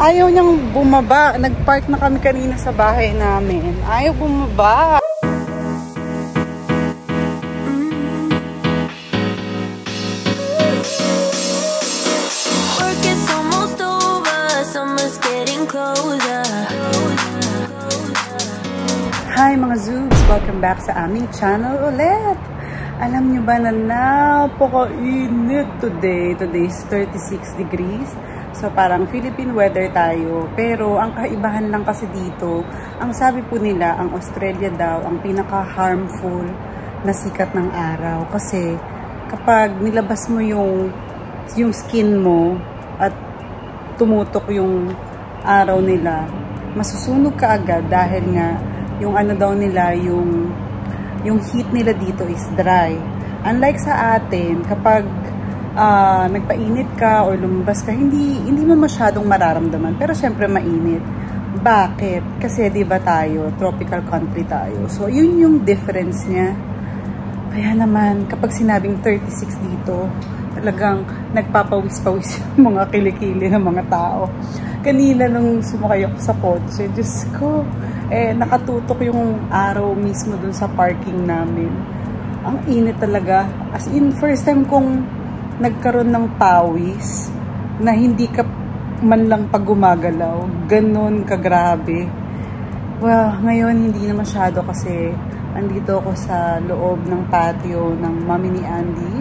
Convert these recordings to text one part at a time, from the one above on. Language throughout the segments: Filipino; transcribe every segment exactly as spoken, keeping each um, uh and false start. Ayaw niyang bumaba. Nagpark na kami kanina sa bahay namin. Ayaw bumaba. Hi mga zoobs! Welcome back sa aming channel ulit! Alam nyo ba na napaka-init today? Today is thirty-six degrees. So parang Philippine weather tayo. Pero ang kaibahan lang kasi dito, ang sabi po nila, ang Australia daw ang pinaka-harmful na sikat ng araw. Kasi kapag nilabas mo yung, yung skin mo at tumutok yung araw nila, masusunog ka agad dahil nga yung ano daw nila, yung yung heat nila dito is dry. Unlike sa atin, kapag uh, nagpainit ka or lumabas ka, hindi hindi mo masyadong mararamdaman. Pero syempre mainit. Bakit? Kasi di ba tayo, tropical country tayo. So yun yung difference niya. Kaya naman, kapag sinabing thirty-six dito, talagang nagpapawis-pawis yung mga kilikili ng mga tao. Kanina nung sumakay ako sa kotse, Diyos ko, eh, nakatutok yung araw mismo dun sa parking namin. Ang init talaga. As in, first time kong nagkaroon ng pawis na hindi ka man lang pag gumagalaw. Ganon kagrabe. Well, ngayon hindi na masyado kasi andito ako sa loob ng patio ng mami ni Andy.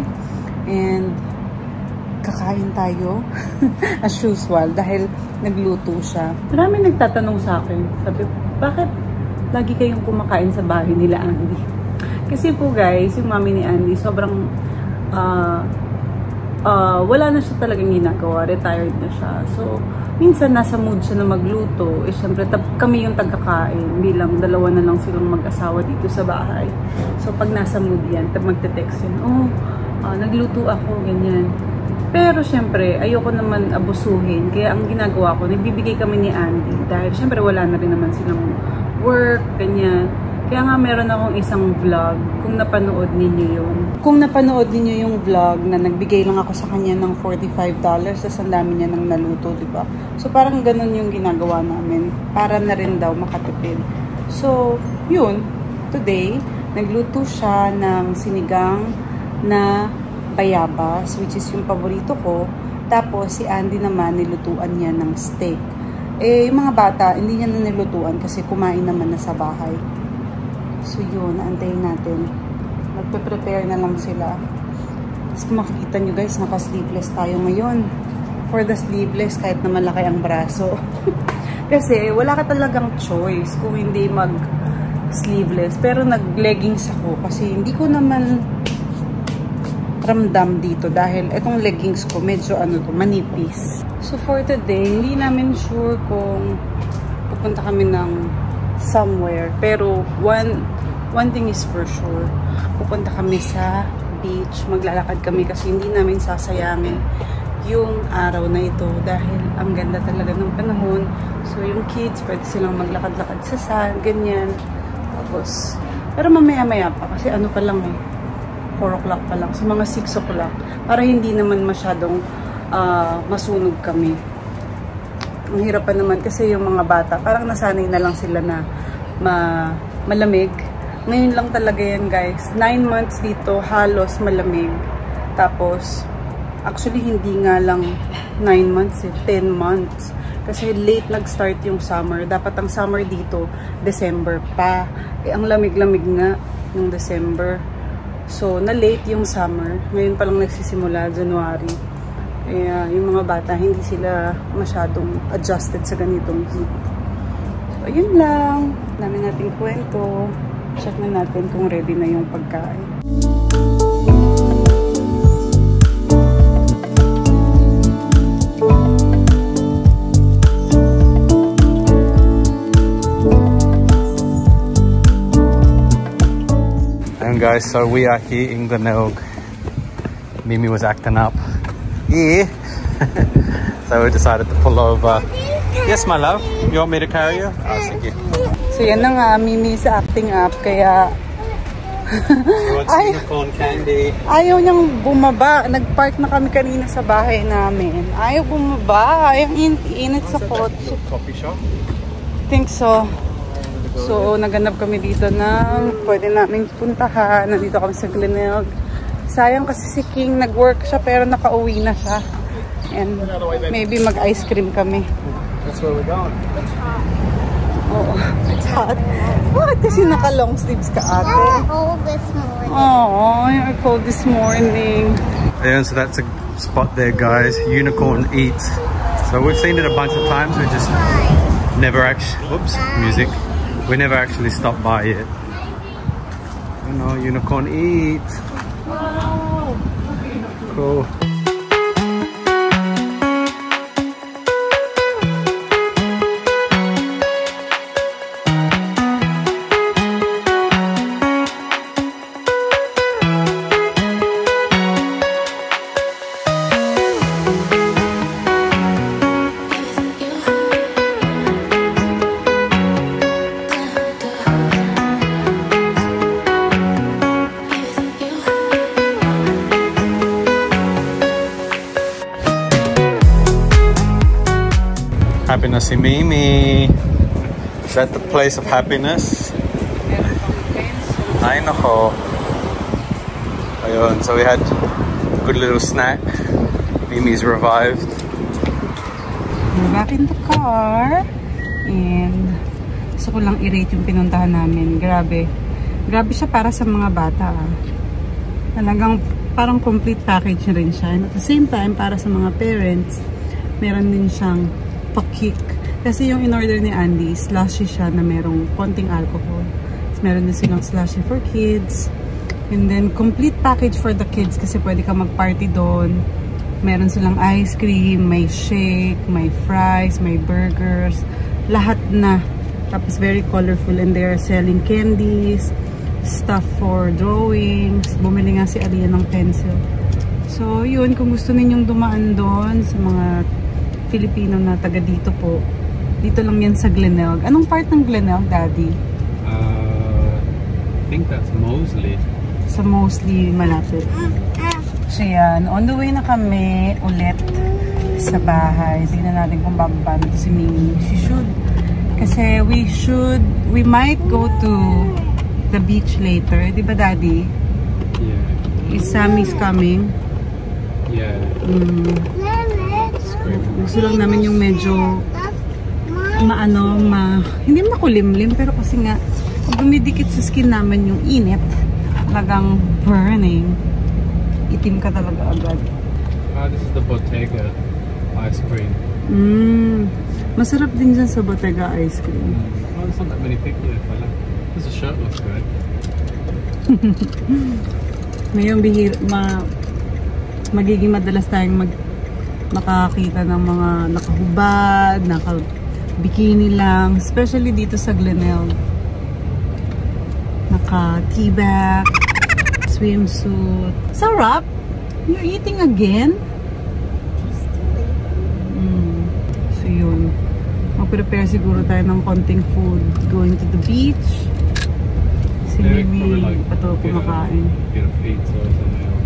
And kakain tayo as usual dahil nagluto siya. Marami nagtatanong sa akin. Sabi, bakit lagi kayong kumakain sa bahay nila Andy? Kasi po guys, yung mami ni Andy sobrang uh, uh, wala na siya talagang ginagawa. Retired na siya. So, minsan nasa mood siya na magluto. Eh, syempre, kami yung tagakain bilang dalawa na lang silang mag-asawa dito sa bahay. So, pag nasa mood yan, magte-text yun, oh, uh, nagluto ako, ganyan. Pero syempre, ayoko naman abusuhin. Kaya ang ginagawa ko, nagbibigay kami ni Andy. Dahil syempre wala na rin naman silang work, ganyan. Kaya nga meron akong isang vlog, kung napanood ninyo yun. Kung napanood ninyo yung vlog na nagbigay lang ako sa kanya ng forty-five dollars, tas ang dami niya nang naluto, diba? So parang ganun yung ginagawa namin. Para na rin daw makatipid. So, yun. Today, nagluto siya ng sinigang na bayabas, which is yung paborito ko. Tapos, si Andy naman, nilutuan niya ng steak. Eh, yung mga bata, hindi niya na nilutuan kasi kumain naman na sa bahay. So, yun. Antayin natin. Magpe-prepare na lang sila. Tapos, kung makikita nyo guys, naka-sleeveless tayo ngayon. For the sleeveless, kahit na malaki ang braso. Kasi, wala ka talagang choice kung hindi mag-sleeveless. Pero, nag-leggings ako kasi hindi ko naman ramdam dito dahil itong leggings ko medyo ano to, manipis. So for today, hindi namin sure kung pupunta kami ng somewhere. Pero one one thing is for sure, pupunta kami sa beach. Maglalakad kami kasi hindi namin sasayangin yung araw na ito dahil ang ganda talaga ng panahon. So yung kids, pwede silang maglakad-lakad sa sand, ganyan. Tapos, pero mamaya-maya pa kasi ano pa lang eh. four o'clock pa lang, sa mga six o'clock para hindi naman masyadong uh, masunog kami. Ang hirap pa naman kasi yung mga bata parang nasanay na lang sila na ma malamig. Ngayon lang talaga yan guys, nine months dito halos malamig. Tapos actually hindi nga lang nine months eh, ten months kasi late nag-start yung summer. Dapat ang summer dito December pa eh, ang lamig-lamig nga ng December. So, na-late yung summer. Ngayon palang nagsisimula, January. Kaya, yung mga bata, hindi sila masyadong adjusted sa ganitong heat. So, ayun lang. Dami nating kwento. Check na natin kung ready na yung pagkain. Guys, so we are here in Glenelg. Mimi was acting up. Yeah. So we decided to pull over. Yes, my love. You want me to carry you? Oh, thank you. So yan na nga, Mimi sa acting up. Kaya Ay, unicorn candy. Ayaw niyang bumaba. Nagpark na kami kanina sa bahay namin. Ayaw bumaba. Ayaw init sa kotse. Coffee shop? Think so. So, naganap kami dito ng pwede namin puntahan. Nandito kami sa Glenelg. Sayang kasi si King nag-work siya pero nakauwi na siya. And maybe mag-ice cream kami. That's where we're going. It's hot. Oo, it's hot. Bakit kasi naka-long sleeves ka ate? You're cold this morning. Oo, you're cold this morning. Yeah, so that's a spot there guys. Unicorn Eats. So we've seen it a bunch of times. We just never actually... Oops, music. We never actually stopped by it. You know, Unicorn Eats. Wow. Cool. Happiness in Mimi. Is that the place of happiness? Ay nako. Ayun, so we had a good little snack. Mimi's revived. We're back in the car. And gusto ko lang i-rate yung pinuntahan namin. Grabe. Grabe siya para sa mga bata. Talagang parang complete package rin siya. And at the same time, para sa mga parents, meron din siyang pa-kick. Kasi yung in-order ni Andy, slushy siya na merong konting alcohol. So, meron din silang slushy for kids. And then, complete package for the kids kasi pwede ka mag-party doon. Meron silang ice cream, may shake, may fries, may burgers. Lahat na. Tapos, very colorful. And they are selling candies, stuff for drawings. Bumili nga si Alia ng pencil. So, yun. Kung gusto ninyong dumaan doon sa mga Filipino na taga dito po. Dito lang yan sa Glenelg. Anong part ng Glenelg, Daddy? Uh, I think that's mostly. Sa mostly malapit. So yan. On the way na kami ulit sa bahay. Tignan natin kung bababa nito si Mimi. She should. Kasi we should, we might go to the beach later. Di ba, Daddy? Yeah. Is Sammy's coming? Yeah. Mm. Gusto lang namin yung medyo maano, ma, hindi makulimlim pero kasi nga dumidikit sa skin namin yung init, talagang burning, itim ka talaga agad. Ah, this is the Bottega ice cream. Mm, masarap din dyan sa Bottega ice cream. Mm. Oh, there's not that many people here pala. This shirt looks good. Mayroong bihira, ma, magiging madalas tayong mag makakita ng mga nakahubad, naka-bikini lang, especially dito sa Glenelg. Naka-teabag, swimsuit. Sarap! You're eating again? Mm. So yun. Mag-prepare siguro tayo ng konting food. Going to the beach. Si Mimi pato kumakain.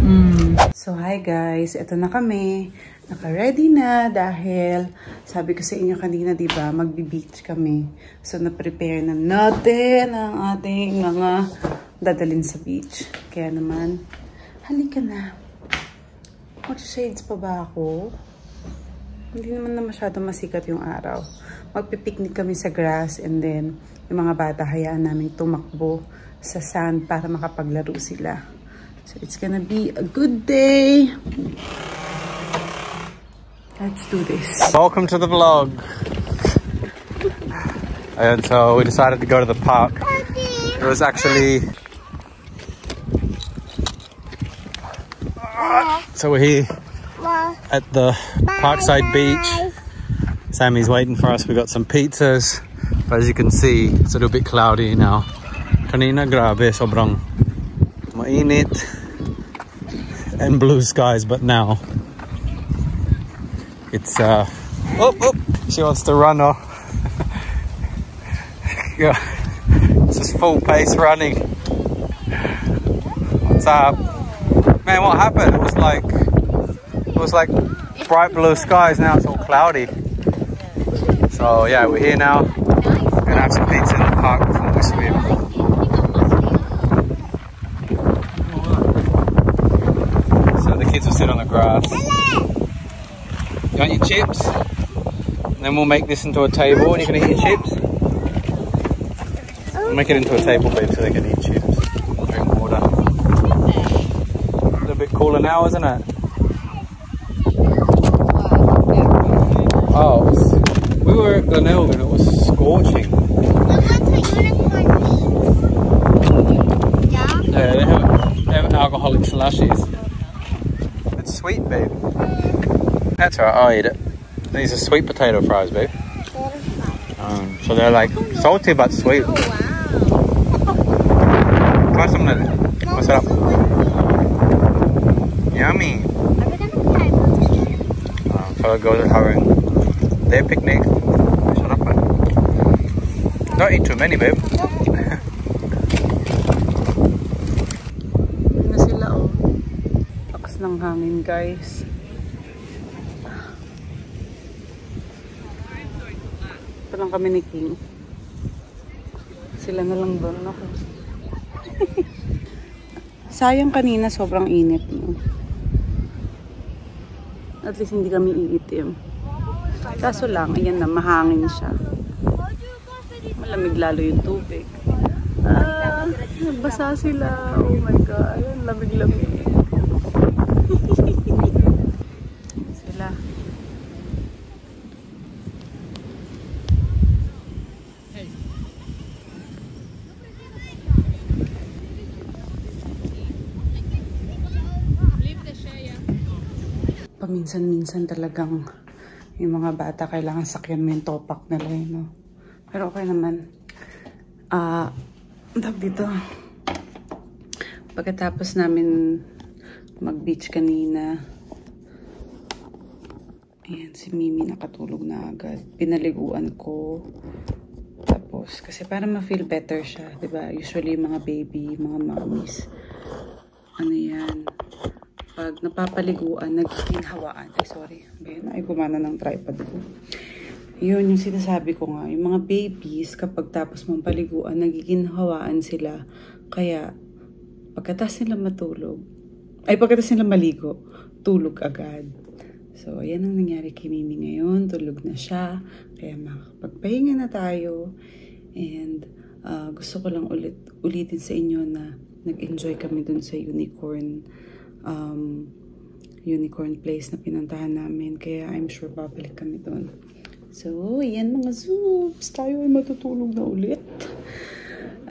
Mm. So hi guys, eto na kami. Naka-ready na dahil sabi ko sa inyo kanina, diba, magbi-beach kami. So, na-prepare na natin ang ating mga dadalhin sa beach. Kaya naman, halika na. Mag-shades pa ba ako? Hindi naman na masyado masikat yung araw. Magpipiknik kami sa grass and then yung mga bata hayaan namin tumakbo sa sand para makapaglaro sila. So, it's gonna be a good day. Let's do this. Welcome to the vlog. And so we decided to go to the park. It was actually... So we're here at the Parkside beach. Sammy's waiting for us. We got some pizzas. But as you can see, it's a little bit cloudy now. Kanina grabe, sobrang mainit and blue skies, but now it's uh oh, oh, she wants to run off. It's just full pace running. and uh, man, what happened? It was like it was like bright blue skies. Now it's all cloudy. So yeah, we're here now. We're gonna have some pizza in the park before we swim. Kids will sit on the grass. You want your chips? And then we'll make this into a table and you can eat your chips. We'll make it into a table bed so they can eat chips and drink water. A little bit cooler now, isn't it? Oh, it was, we were at Glenelg and it was scorching. Yeah, they have, they have alcoholic slushies. Sweet, babe. That's alright, I'll eat it. These are sweet potato fries, babe. Um, so they're like salty but sweet. Oh, wow. Try some of it. What's up? Yummy. Um, so I'll go to having their picnic. Shut up, babe. Don't eat too many, babe. Ng hangin, guys. Ito lang kami ni King. Sila na lang doon ako. Sayang kanina sobrang init. No? At least hindi kami iitim. Kaso lang, ayan na, mahangin siya. Malamig lalo yung tubig. Ah, nabasa sila. Oh my God. Ayan, lamig-lamig. Sila. Hey. Paminsan-minsan talagang yung mga bata kailangan sakyan mo yung topak nila, no? Pero okay naman. Ah, uh, dito. Pagkatapos namin mag-beach kanina. Ayan, si Mimi nakatulog na agad. Pinaliguan ko. Tapos, kasi para ma-feel better siya. Diba? Usually, mga baby, mga mommies. Ano yan? Pag napapaliguan, nagiging hawaan. Ay, sorry. Ben, ay, gumana ng tripod ko. Yun, yung sinasabi ko nga. Yung mga babies, kapag tapos mong paliguan, nagiging hawaan sila. Kaya, pagkatas nila matulog, ay, pagkatapos nila maligo, tulog agad. So, ayan ang nangyari kay Mimi ngayon. Tulog na siya. Kaya makakapagpahinga na tayo. And uh, gusto ko lang ulit, ulitin sa inyo na nag-enjoy kami dun sa unicorn um, unicorn place na pinuntahan namin. Kaya I'm sure babalik kami dun. So, ayan mga zoops. Tayo ay matutulog na ulit.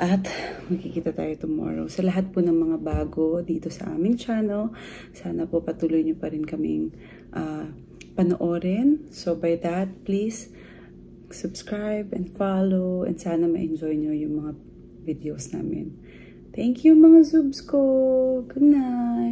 At magkikita tayo tomorrow. Sa lahat po ng mga bago dito sa aming channel, sana po patuloy nyo pa rin kaming uh, panoorin. So by that, please subscribe and follow. And sana ma-enjoy nyo yung mga videos namin. Thank you mga zoobs ko. Good night.